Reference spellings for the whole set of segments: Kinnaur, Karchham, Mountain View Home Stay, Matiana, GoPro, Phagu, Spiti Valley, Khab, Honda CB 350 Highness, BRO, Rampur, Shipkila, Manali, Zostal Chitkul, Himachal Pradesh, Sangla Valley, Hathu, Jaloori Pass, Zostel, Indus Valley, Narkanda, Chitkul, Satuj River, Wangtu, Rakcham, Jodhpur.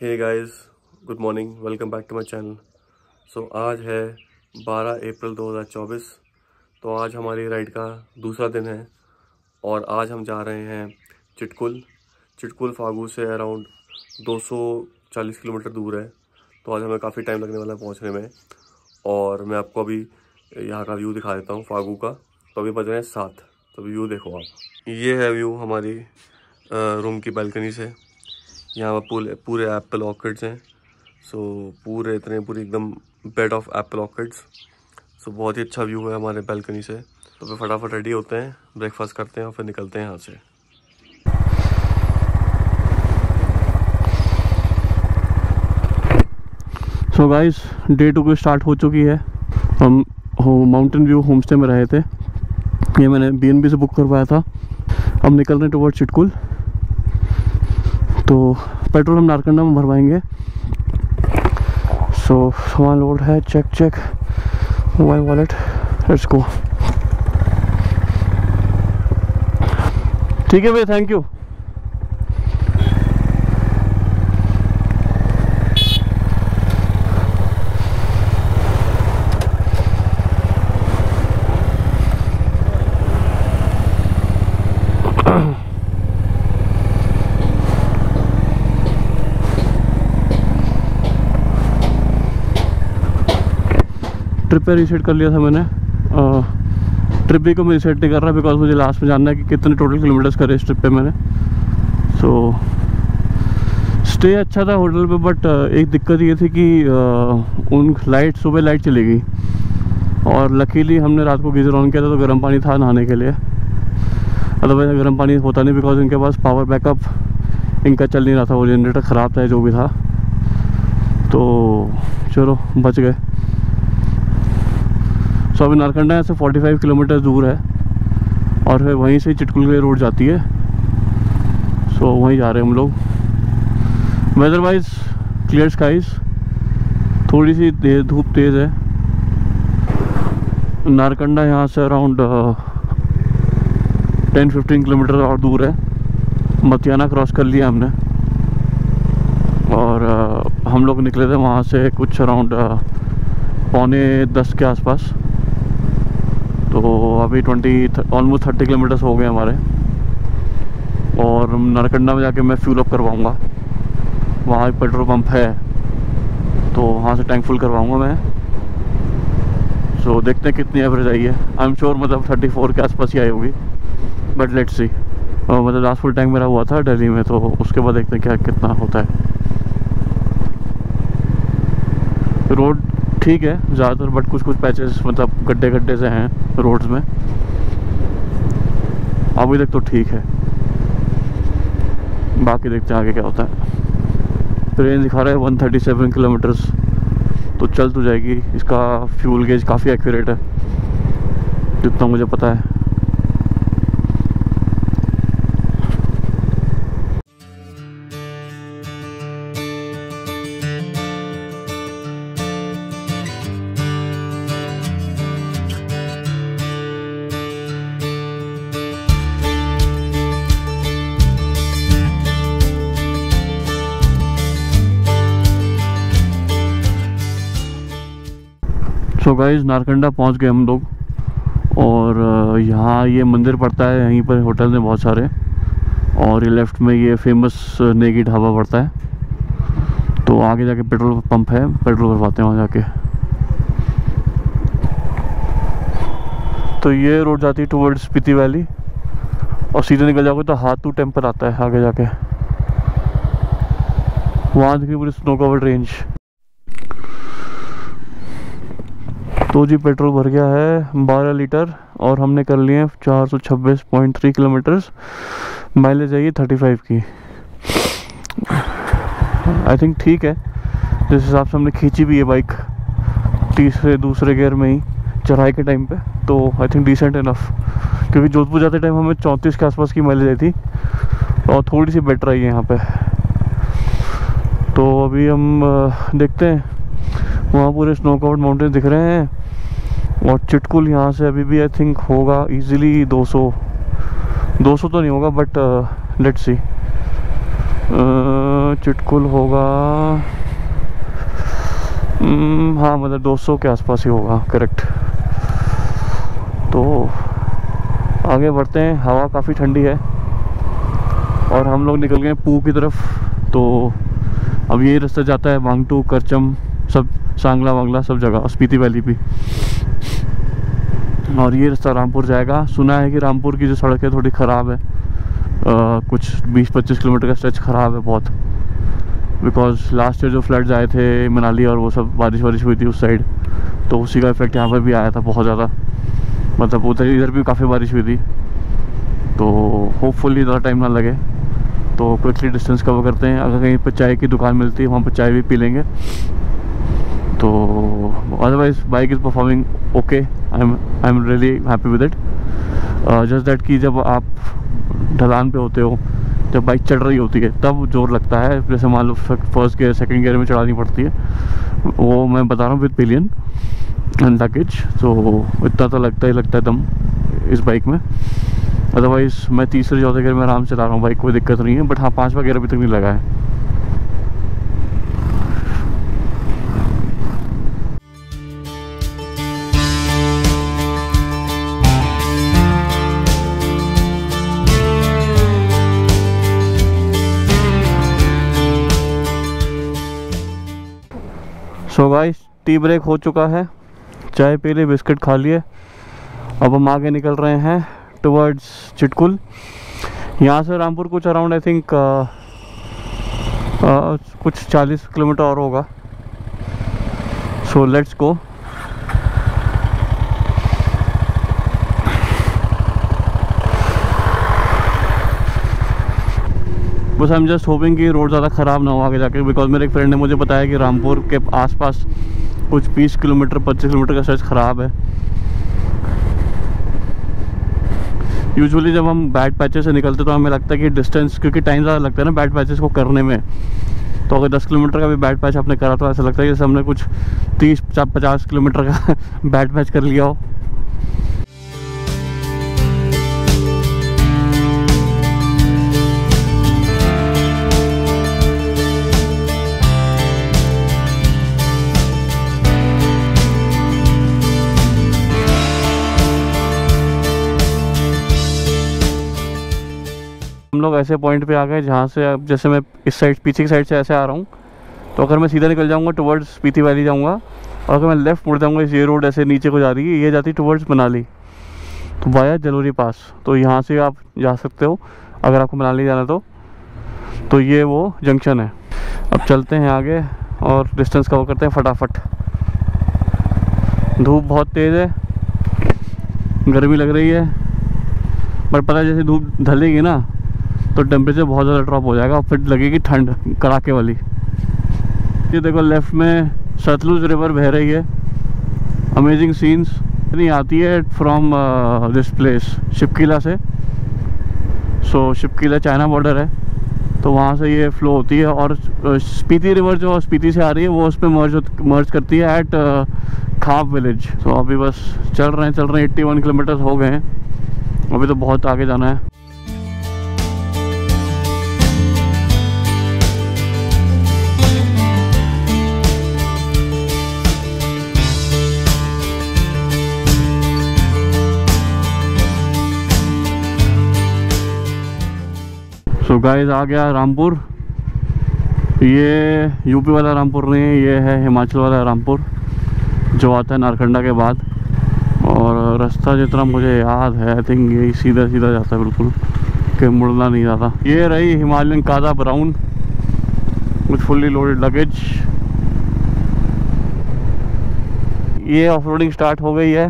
Hey guys, good morning, welcome back to my channel. So आज है 12 अप्रैल 2024। तो आज हमारी राइड का दूसरा दिन है और आज हम जा रहे हैं चिटकुल। फागू से अराउंड 240 किलोमीटर दूर है, तो आज हमें काफ़ी टाइम लगने वाला है पहुंचने में। और मैं आपको अभी यहाँ का व्यू दिखा देता हूँ फागू का। तो अभी बज रहे हैं 7, तो व्यू देखो आप। ये है व्यू हमारी रूम की बालकनी से। यहाँ पर पूरे एप्पल ऑर्किड्स हैं। सो पूरी एकदम bed of apple orchids. So बहुत ही अच्छा व्यू है हमारे बालकनी से। तो फिर फटाफट रेडी होते हैं, ब्रेकफास्ट करते हैं और फिर निकलते हैं यहाँ से। सो गाइस, डे 2 की स्टार्ट हो चुकी है। हम माउंटेन व्यू होम स्टे में रहे थे। ये मैंने B&B से बुक करवाया था। हम निकल रहे हैं टुवर्ड चिटकुल। तो पेट्रोल हम नारकंडा में भरवाएंगे। सो सामान लोड है। Check mobile wallet, let's go. ठीक है भैया, थैंक यू। ट्रिप पे रीसेट कर लिया था मैंने। ट्रिप भी को मैं रीसेट नहीं कर रहा बिकॉज मुझे लास्ट में जानना है कि कितने टोटल किलोमीटर्स करे इस ट्रिप पे मैंने। सो स्टे अच्छा था होटल पे, बट एक दिक्कत ये थी कि उन सुबह लाइट चली गई। और लकीली हमने रात को गीज़र ऑन किया था, तो गर्म पानी था नहाने के लिए। अदरवाइज गर्म पानी होता नहीं बिकॉज इनके पास पावर बैकअप इनका चल नहीं रहा था। वो जनरेटर ख़राब था, जो भी था। तो चलो बच गए। सो अभी नारकंडा यहाँ से 45 किलोमीटर दूर है और फिर वहीं से चिटकुल के रोड जाती है। सो वहीं जा रहे हैं हम लोग। वेदर वाइज क्लियर स्काइज, थोड़ी सी धूप तेज़ है। नारकंडा यहाँ से अराउंड 10-15 किलोमीटर और दूर है। मतियाना क्रॉस कर लिया हमने और हम लोग निकले थे वहाँ से कुछ अराउंड 9:45 के आसपास। तो अभी ऑलमोस्ट 30 किलोमीटर्स हो गए हमारे। और नारकंडा में जाके मैं फ्यूल अप करवाऊँगा। वहाँ एक पेट्रोल पंप है, तो वहाँ से टैंक फुल करवाऊँगा मैं। सो देखते हैं कितनी एवरेज आई है। आई एम श्योर मतलब 34 के आसपास ही आई होगी, बट लेट्स सी। मतलब लास्ट फुल टैंक मेरा हुआ था दिल्ली में, तो उसके बाद देखते हैं क्या कितना होता है। रोड ठीक है ज़्यादातर, बट कुछ कुछ पैचेस मतलब गड्ढे से हैं रोड्स में। अभी तक तो ठीक है, बाकी देखते हैं आगे क्या होता है। ट्रेन दिखा रहा है 137 किलोमीटर्स, तो चल तो जाएगी। इसका फ्यूल गेज काफ़ी एक्यूरेट है जितना मुझे पता है। सो गाइस, नारकंडा पहुंच गए हम लोग। और यहाँ ये मंदिर पड़ता है, यहीं पर होटल हैं बहुत सारे। और ये लेफ़्ट में ये फेमस नेगी ढाबा पड़ता है। तो आगे जाके पेट्रोल पंप है, पेट्रोल भरवाते हैं वहाँ जाके। तो ये रोड जाती है टुवर्ड्स स्पीति वैली और सीधे निकल जाओगे तो हाथू टेम्पल आता है आगे जाके। वहाँ दिख रही पूरी स्नो कवर्ड रेंज। तो जी पेट्रोल भर गया है 12 लीटर और हमने कर लिए हैं 426.3 किलोमीटर्स। माइलेज आई 35 की, आई थिंक ठीक है। जिस हिसाब से हमने खींची भी ये बाइक दूसरे गियर में ही चढ़ाई के टाइम पे, तो आई थिंक डिसेंट इनफ। क्योंकि जोधपुर जाते टाइम हमें 34 के आसपास की माइलेज आई थी और थोड़ी सी बेटर आई है यहाँ पे। तो अभी हम देखते हैं, वहाँ पूरे स्नो कवर्ड माउंटेन दिख रहे हैं। और चिटकुल यहाँ से अभी भी आई थिंक होगा इजीली 200 तो नहीं होगा, बट लेट्स सी। चिटकुल होगा, हाँ मतलब 200 के आसपास ही होगा करेक्ट। तो आगे बढ़ते हैं, हवा काफ़ी ठंडी है और हम लोग निकल गए पू की तरफ। तो अब यही रास्ता जाता है वांगटू, करचम, सब सांगला वांगला सब जगह, स्पीति वैली भी। और ये रास्ता रामपुर जाएगा। सुना है कि रामपुर की जो सड़क है थोड़ी ख़राब है, कुछ 20-25 किलोमीटर का स्ट्रेच ख़राब है बहुत, बिकॉज लास्ट ईयर जो फ्लड्स आए थे मनाली और वो सब बारिश हुई थी उस साइड, तो उसी का इफेक्ट यहाँ पर भी आया था बहुत ज़्यादा, मतलब उधर इधर भी काफ़ी बारिश हुई थी। तो होपफुली ज़्यादा टाइम ना लगे, तो क्विकली डिस्टेंस कवर करते हैं। अगर कहीं पर चाय की दुकान मिलती है वहाँ पर चाय भी पी लेंगे। तो otherwise bike is performing okay, I am really happy with it. Just that कि जब आप ढलान पे होते हो, जब बाइक चढ़ रही होती है तब जोर लगता है, जैसे मान लो फर्स्ट गियर सेकंड गियर में चढ़ानी पड़ती है, वो मैं बता रहा हूँ विद पिलियन एंड लगेज। तो इतना तो लगता ही लगता है दम इस बाइक में। अदरवाइज़ मैं तीसरे चौथे गियर में आराम से चला रहा हूँ बाइक, कोई दिक्कत नहीं है। बट हाँ, 5वां गियर अभी तक नहीं लगा है। सो गाइस, टी ब्रेक हो चुका है, चाय पी ली, बिस्किट खा लिए। अब हम आगे निकल रहे हैं टुवर्ड्स चिटकुल। यहाँ से रामपुर कुछ अराउंड आई थिंक कुछ 40 किलोमीटर और होगा। So let's go. बस आई एम जस्ट होपिंग कि रोड ज़्यादा ख़राब ना हो आगे जाके, बिकॉज मेरे एक फ्रेंड ने मुझे बताया कि रामपुर के आसपास कुछ 20 किलोमीटर 25 किलोमीटर का स्ट्रेच ख़राब है। यूजुअली जब हम बैड पैचेस से निकलते तो हमें लगता है कि डिस्टेंस, क्योंकि टाइम ज़्यादा लगता है ना बैड पैचेस को करने में, तो अगर 10 किलोमीटर का भी बैड पैच आपने करा तो ऐसा लगता है जैसे हमने कुछ 30-50 किलोमीटर का बैड पैच कर लिया हो। हम लोग ऐसे पॉइंट पे आ गए जहाँ से अब जैसे मैं इस साइड पीछे की साइड से ऐसे आ रहा हूँ, तो अगर मैं सीधा निकल जाऊँगा टुवर्ड्स स्पीति वैली जाऊँगा, और अगर मैं लेफ़्ट मुड़ जाऊँगा, ये रोड ऐसे नीचे को जा रही है, ये जाती है टुवर्ड्स मनाली, तो वाया जलोरी पास। तो यहाँ से आप जा सकते हो अगर आपको मनाली जाना तो ये वो जंक्शन है। अब चलते हैं आगे और डिस्टेंस कवर करते हैं फटाफट। धूप बहुत तेज़ है, गर्मी लग रही है, पर पता है जैसे धूप ढलेगी ना तो टेम्परेचर बहुत ज़्यादा ड्रॉप हो जाएगा और फिर लगेगी ठंड कड़ाके वाली। ये देखो लेफ़्ट में सतलुज रिवर बह रही है, अमेजिंग सीन्स नहीं आती है फ्रॉम दिस प्लेस, शिपकिला से। सो शिपकिला चाइना बॉर्डर है, तो वहाँ से ये फ्लो होती है और स्पीति रिवर जो स्पीति से आ रही है वो उस पर मर्ज करती है एट खाप विलेज। तो अभी बस चल रहे हैं 81 किलोमीटर हो गए हैं, अभी तो बहुत आगे जाना है। तो गाइस आ गया रामपुर। ये यूपी वाला रामपुर नहीं है, ये है हिमाचल वाला रामपुर जो आता है नारकंडा के बाद। और रास्ता जितना मुझे याद है आई थिंक ये सीधा जाता है, बिल्कुल कि मुड़ना नहीं जाता। ये रही हिमालयन कादा ब्राउन कुछ फुल्ली लोडेड लगेज। ये ऑफरोडिंग स्टार्ट हो गई है,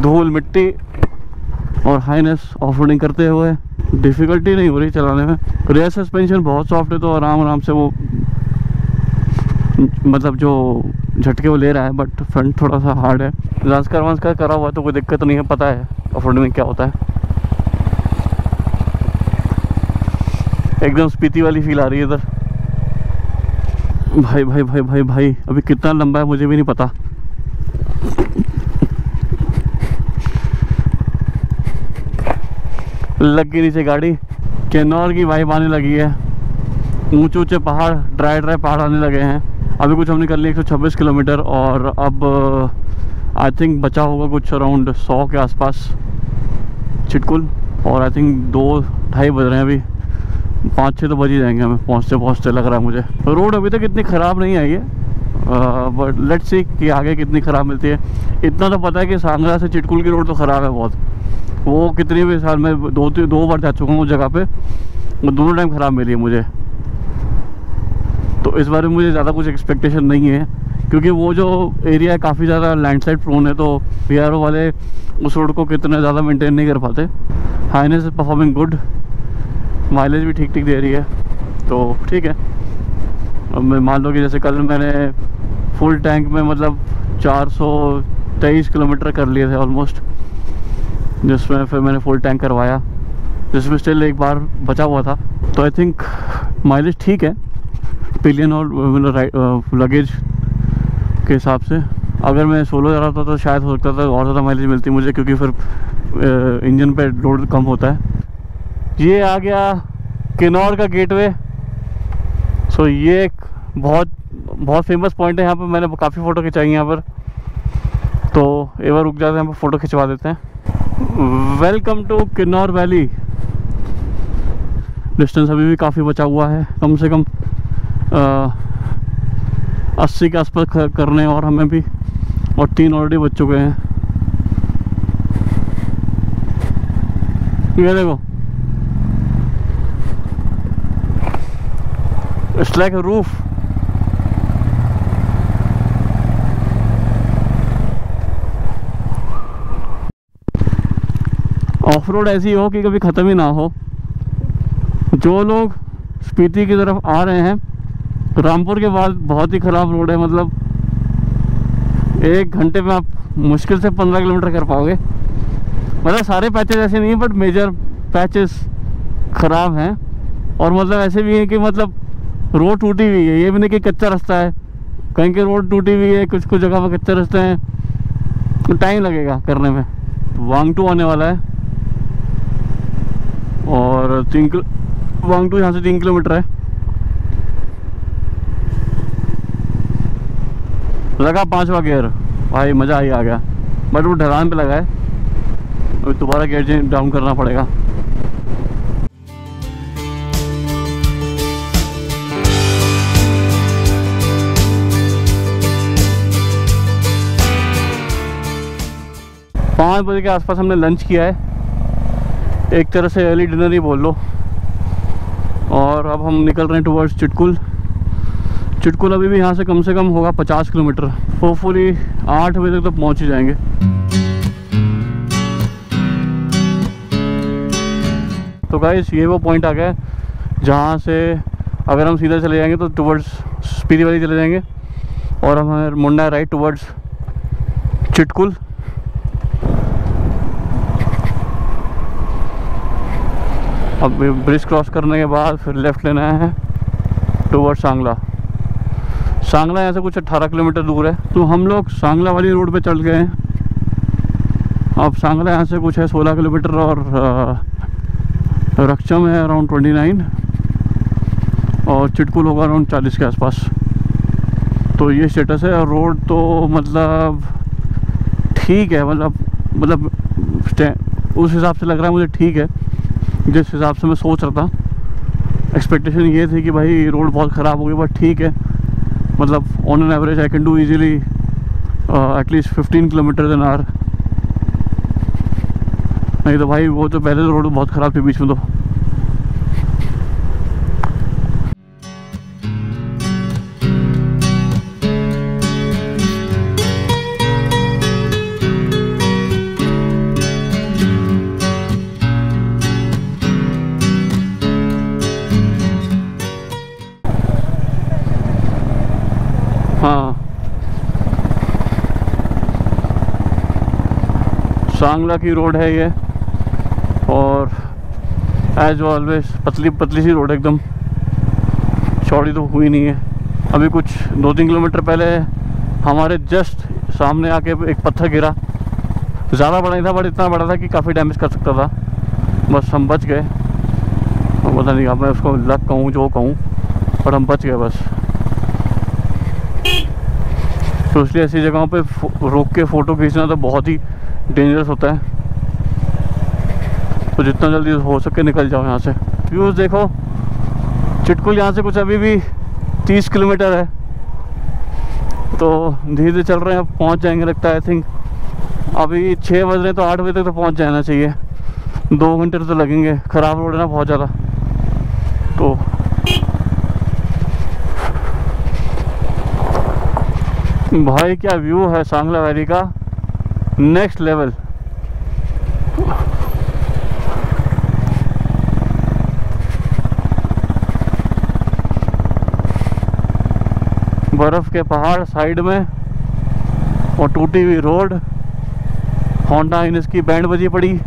धूल मिट्टी और हाईनेस ऑफरोडिंग करते हुए। डिफ़िकल्टी नहीं हो रही चलाने में, रेयर सस्पेंशन बहुत सॉफ्ट है, तो आराम से वो मतलब जो झटके वो ले रहा है, बट फ्रंट थोड़ा सा हार्ड है। रास्कर वास्कर करा हुआ तो कोई दिक्कत नहीं है, पता है ऑफरोडिंग में क्या होता है। एकदम स्पीति वाली फील आ रही है इधर। भाई, भाई भाई भाई भाई भाई अभी कितना लंबा है मुझे भी नहीं पता। लग गई नीचे गाड़ी, किन्नौर की वाइब आने लगी है। ऊंचे ऊंचे पहाड़, ड्राई ड्राई पहाड़ आने लगे हैं। अभी कुछ हमने कर लिया 126 किलोमीटर और अब आई थिंक बचा होगा कुछ अराउंड 100 के आसपास चिटकुल। और आई थिंक 2-2:30 बज रहे हैं, अभी 5-6 तो बज ही जाएंगे हमें पहुँचते पहुँचते लग रहा है मुझे। रोड अभी तक इतनी ख़राब नहीं आई है, बट लेट्स सी कि आगे कितनी ख़राब मिलती है। इतना तो पता है कि सांगला से चिटकुल की रोड तो ख़राब है बहुत। वो कितने भी साल में दो बार जा चुका हूँ उस जगह पे, वो दोनों टाइम ख़राब मिली है मुझे। तो इस बारे में मुझे ज़्यादा कुछ एक्सपेक्टेशन नहीं है क्योंकि वो जो एरिया है काफ़ी ज़्यादा लैंडस्लाइड प्रोन है, तो BRO वाले उस रोड को कितना ज़्यादा मेंटेन नहीं कर पाते। Highness is performing good, mileage भी ठीक ठीक दे रही है, तो ठीक है। अब मैं मान लो कि जैसे कल मैंने फुल टैंक में मतलब 423 किलोमीटर कर लिए थे ऑलमोस्ट, जिसमें फिर मैंने फुल टैंक करवाया, जिसमें स्टिल एक बार बचा हुआ था। तो आई थिंक माइलेज ठीक है पिलियन और लगेज के हिसाब से। अगर मैं सोलो जा रहा था तो शायद हो सकता था और ज़्यादा माइलेज मिलती मुझे, क्योंकि फिर इंजन पे लोड कम होता है। ये आ गया किन्नौर का गेटवे। सो ये एक बहुत फेमस पॉइंट है, यहाँ पर मैंने काफ़ी फ़ोटो खिंचाई यहाँ पर, तो एक बार रुक जाते हैं, यहाँ पर फ़ोटो खिंचवा देते हैं। Welcome to Kinnaur valley. Distance अभी भी काफ़ी बचा हुआ है, कम से कम 80 के आसपास करने और हमें भी, और 3 ऑलरेडी बच चुके हैं। ये देखो, it's like a roof. Off road ऐसी हो कि कभी ख़त्म ही ना हो। जो लोग स्पीति की तरफ आ रहे हैं, रामपुर के बाद बहुत ही ख़राब रोड है, मतलब 1 घंटे में आप मुश्किल से 15 किलोमीटर कर पाओगे। मतलब सारे पैचेस ऐसे नहीं हैं, बट मेजर पैचेस ख़राब हैं। और मतलब ऐसे भी हैं कि मतलब रोड टूटी हुई है, ये भी नहीं कि कच्चा रास्ता है, कहीं के रोड टूटी हुई है, कुछ कुछ जगह पर कच्चे रास्ते हैं, तो टाइम लगेगा करने में। वांगटू आने वाला है और वांगटू यहाँ से 3 किलोमीटर है। लगा 5वां गियर, भाई मज़ा आई आ गया, बट वो ढलान पे लगा है, अभी दोबारा गियर डाउन करना पड़ेगा। पाँच बजे के आसपास हमने लंच किया है, एक तरह से अर्ली डिनर ही बोल लो। और अब हम निकल रहे हैं टुवर्ड्स चिटकुल। चिटकुल अभी भी यहाँ से कम होगा 50 किलोमीटर। होपफुली 8 बजे तक तो पहुँच ही जाएंगे। तो गाइस ये वो पॉइंट आ गया है जहाँ से अगर हम सीधा चले जाएंगे तो टुवर्ड्स स्पीति वैली चले जाएंगे, और हमारे मुड़ना राइट टुवर्ड्स चिटकुल। अब ब्रिज क्रॉस करने के बाद फिर लेफ़्ट लेना है टूवर्ड सांगला। सांगला यहाँ से कुछ 18 किलोमीटर दूर है, तो हम लोग सांगला वाली रोड पे चल गए हैं। अब सांगला यहाँ से कुछ है 16 किलोमीटर और रक्षम है अराउंड 29 और चिटकुल होगा अराउंड 40 के आसपास। तो ये स्टेटस है। और रोड तो मतलब ठीक है, मतलब उस हिसाब से लग रहा है मुझे ठीक है जिस हिसाब से मैं सोच रहा था। एक्सपेक्टेशन ये थी कि भाई रोड बहुत ख़राब हो गई, बट ठीक है, मतलब on an average I can do easily at least 15 kilometre an hour. नहीं तो भाई वो तो पहले तो रोड बहुत ख़राब थी, बीच में तो। सांगला की रोड है ये, और एज ऑलवेज पतली पतली सी रोड, एकदम चौड़ी तो हुई नहीं है। अभी कुछ 2-3 किलोमीटर पहले हमारे जस्ट सामने आके एक पत्थर गिरा, ज़्यादा बड़ा नहीं था बट इतना बड़ा था कि काफ़ी डैमेज कर सकता था, बस हम बच गए। अब पता नहीं अब मैं उसको लक कहूँ जो कहूँ, पर हम बच गए बस। तो इसलिए ऐसी जगहों पे रोक के फ़ोटो खींचना तो बहुत ही डेंजरस होता है, तो जितना जल्दी हो सके निकल जाओ यहाँ से। व्यूज़ देखो, चिटकुल यहाँ से कुछ अभी भी 30 किलोमीटर है, तो धीरे धीरे चल रहे हैं, अब पहुँच जाएंगे लगता है। आई थिंक अभी 6 बज रहे हैं तो 8 बजे तक तो पहुँच जाना चाहिए। 2 घंटे तो लगेंगे, ख़राब रोड है ना बहुत ज़्यादा। तो भाई क्या व्यू है सांगला वैली का, नेक्स्ट लेवल। बर्फ़ के पहाड़ साइड में और टूटी हुई रोड, होंडा इन इसकी बैंड बजी पड़ी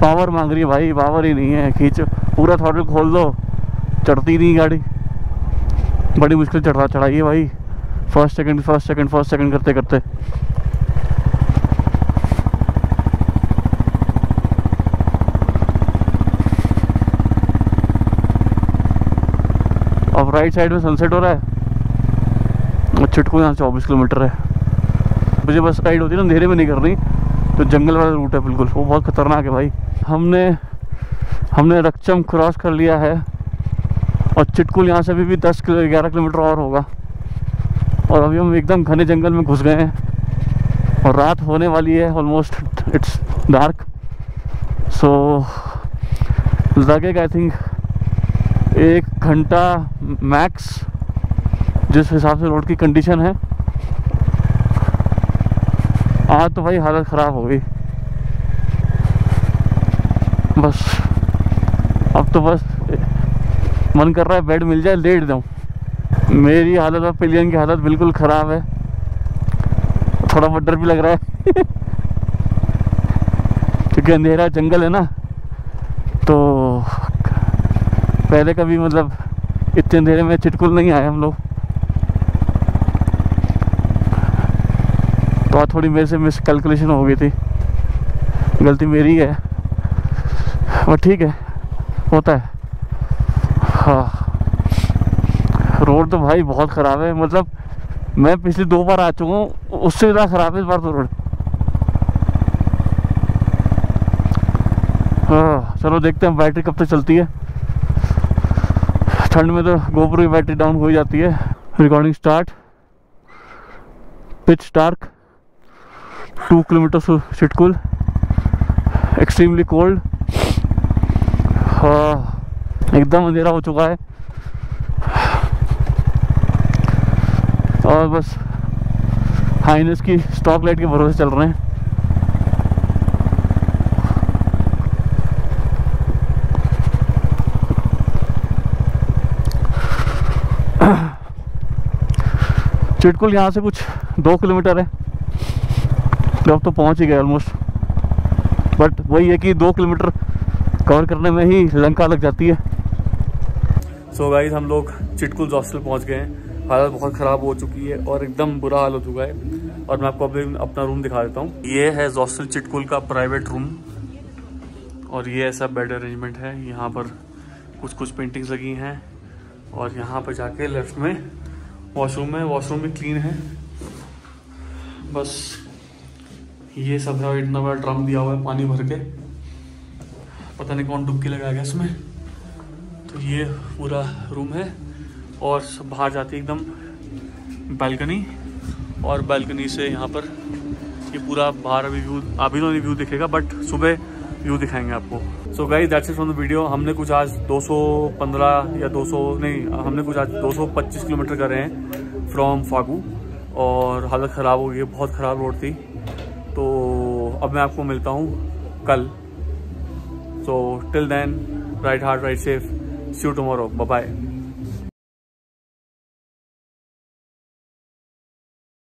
पावर मांग रही है भाई, पावर ही नहीं है, खींचो पूरा थ्रॉटल खोल दो, चढ़ती नहीं गाड़ी। बड़ी मुश्किल चढ़ाई है भाई, फर्स्ट सेकंड करते करते। अब राइट साइड में सनसेट हो रहा है, और चिटकुल यहाँ से 24 किलोमीटर है। मुझे बस राइड होती है ना अंधेरे में नहीं करनी, तो जंगल वाला रूट है बिल्कुल, वो बहुत खतरनाक है भाई। हमने रक्षम क्रॉस कर लिया है, और चिटकुल यहाँ से अभी भी 11 किलोमीटर और होगा। और अभी हम एकदम घने जंगल में घुस गए हैं, और रात होने वाली है, ऑलमोस्ट इट्स डार्क। सो लगेगा आई थिंक 1 घंटा मैक्स, जिस हिसाब से रोड की कंडीशन है। आज तो भाई हालत ख़राब हो गई, बस अब तो बस मन कर रहा है बेड मिल जाए लेट जाऊँ। मेरी हालत और पिलियन की हालत बिल्कुल ख़राब है, थोड़ा बहुत डर भी लग रहा है क्योंकि अंधेरा जंगल है ना। तो पहले कभी मतलब इतने अंधेरे में चिटकुल नहीं आए हम लोग, तो आज थोड़ी मेरे से मिसकैलकुलेशन हो गई थी, गलती मेरी है, बट ठीक है, होता है। हाँ, रोड तो भाई बहुत ख़राब है, मतलब मैं पिछली 2 बार आ चुका हूँ, उससे ज़्यादा ख़राब है इस बार तो रोड। हाँ चलो देखते हैं बैटरी कब तक चलती है। ठंड में तो गोप्रो की बैटरी डाउन हो जाती है। Recording start, pitch dark, 2 kilometre Chitkul, extremely cold. हाँ एकदम अंधेरा हो चुका है, और बस हाइनेस की स्टॉक लाइट के भरोसे चल रहे हैं। चिटकुल यहाँ से कुछ 2 किलोमीटर है, तो अब तो पहुँच ही गए ऑलमोस्ट, बट वही है कि 2 किलोमीटर कवर करने में ही लंका लग जाती है। सो गाइस हम लोग चिटकुल ज़ोस्टल पहुंच गए हैं, हालत बहुत ख़राब हो चुकी है और एकदम बुरा हाल हो चुका है। और मैं आपको अभी अपना रूम दिखा देता हूं। ये है ज़ोस्टल चिटकुल का प्राइवेट रूम, और ये ऐसा बेड अरेंजमेंट है। यहां पर कुछ पेंटिंग्स लगी हैं, और यहां पर जाके लेफ्ट में वॉशरूम है, वॉशरूम भी क्लीन है। बस ये सब है, इतना बड़ा ड्रम दिया हुआ है पानी भर के, पता नहीं कौन डुबकी लगा गया इसमें। तो ये पूरा रूम है, और बाहर जाती है एकदम बालकनी, और बालकनी से यहाँ पर ये पूरा बाहर अभी व्यू, अभी तो नहीं व्यू दिखेगा बट सुबह व्यू दिखाएंगे आपको। So guys that's it from the video. हमने कुछ आज 225 किलोमीटर करे हैं फ्रॉम फागू, और हालत ख़राब हो गई है, बहुत ख़राब रोड थी। तो अब मैं आपको मिलता हूँ कल। So till then, ride hard, ride safe. See you tomorrow. Bye bye.